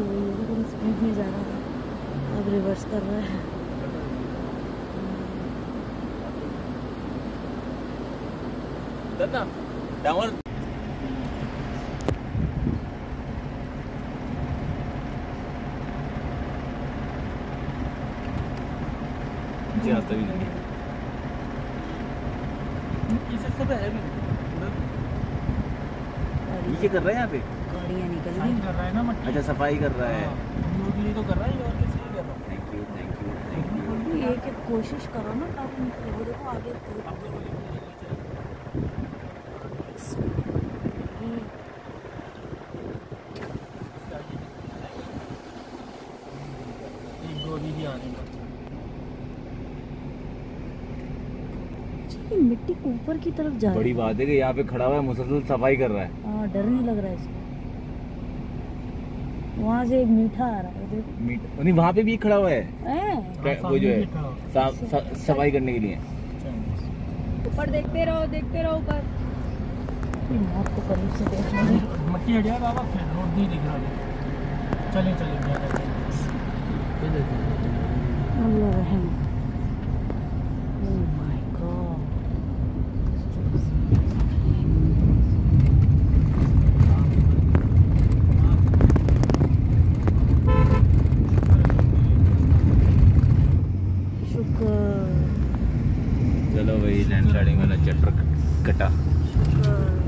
तो स्पीड में जा रहा है, अब रिवर्स कर रहा है। डाउन भी नहीं ये कर रहा है यहाँ पे गाड़ियाँ निकल रही कर रहा है ना, अच्छा सफाई कर रहा है तो कर रहा है और किसी कर रहा है। Thank you thank you thank you. एक कोशिश करो ना काफी देखो आगे मिट्टी ऊपर की तरफ जा रही है। बड़ी बात है कि यहाँ पे खड़ा हुआ है, मुसलसल सफाई कर रहा है। हाँ डर नहीं लग रहा है इसको। वहाँ से एक मीठा आ रहा है देखो। नहीं वहाँ पे भी खड़ा हुआ है वो जो है सफाई करने के लिए। ऊपर देखते रहो ऊपर। आपको करीब से देखना है। मट्टी हट जाएगा बाबा, फिर रोड नहीं दिख रहा है। चले चले चलो भाई लैंडस्लाइडिंग वाला चैप्टर कटा।